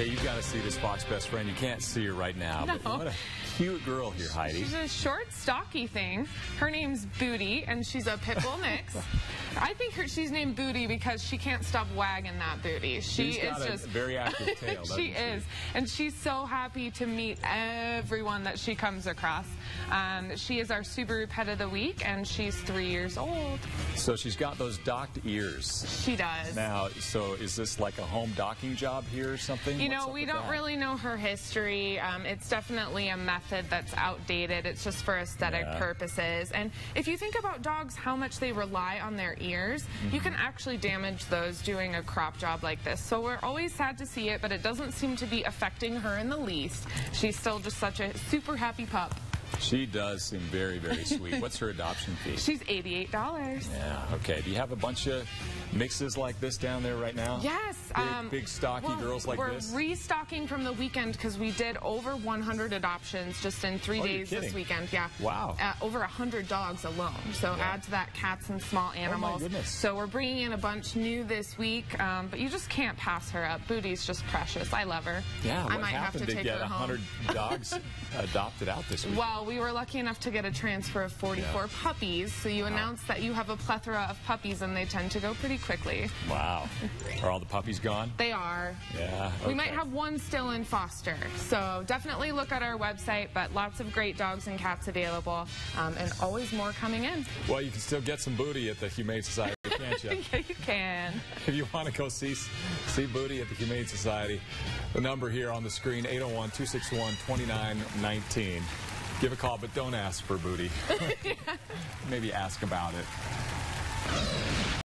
Okay, you've got to see this Fox Best Friend. You can't see her right now. No. But what a cute girl here, Heidi. She's a short, stocky thing. Her name's Booty, and she's a pit bull mix. I think she's named Booty because she can't stop wagging that booty. She's got a very active tail. She is. And she's so happy to meet everyone that she comes across. She is our Subaru Pet of the Week, and she's 3 years old. So she's got those docked ears. She does. Now, so is this like a home docking job here or something? You know, we don't really know her history. It's definitely a method that's outdated. It's just for aesthetic purposes. And if you think about dogs, how much they rely on their ears, you can actually damage those doing a crop job like this. So we're always sad to see it, but it doesn't seem to be affecting her in the least. She's still just such a super happy pup. She does seem very, very sweet. What's her adoption fee? She's $88. Yeah, okay. Do you have a bunch of mixes like this down there right now? Yes. Big stocky girls like this? We're restocking from the weekend because we did over 100 adoptions just in three days this weekend. Yeah. Wow. Over 100 dogs alone. So add to that cats and small animals. Oh my goodness. So we're bringing in a bunch new this week, but you just can't pass her up. Booty's just precious. I love her. Yeah, I might have to take her home. 100 dogs adopted out this week? Well, we were lucky enough to get a transfer of 44 puppies, so you announce that you have a plethora of puppies, and they tend to go pretty quickly. Wow. Are all the puppies gone? They are. Yeah. Okay. We might have one still in foster, so definitely look at our website, but lots of great dogs and cats available, and always more coming in. Well, you can still get some Booty at the Humane Society, can't you? Yeah, you can. If you want to go see Booty at the Humane Society, the number here on the screen, 801-261-2919. Give a call, but don't ask for Booty. Maybe ask about it.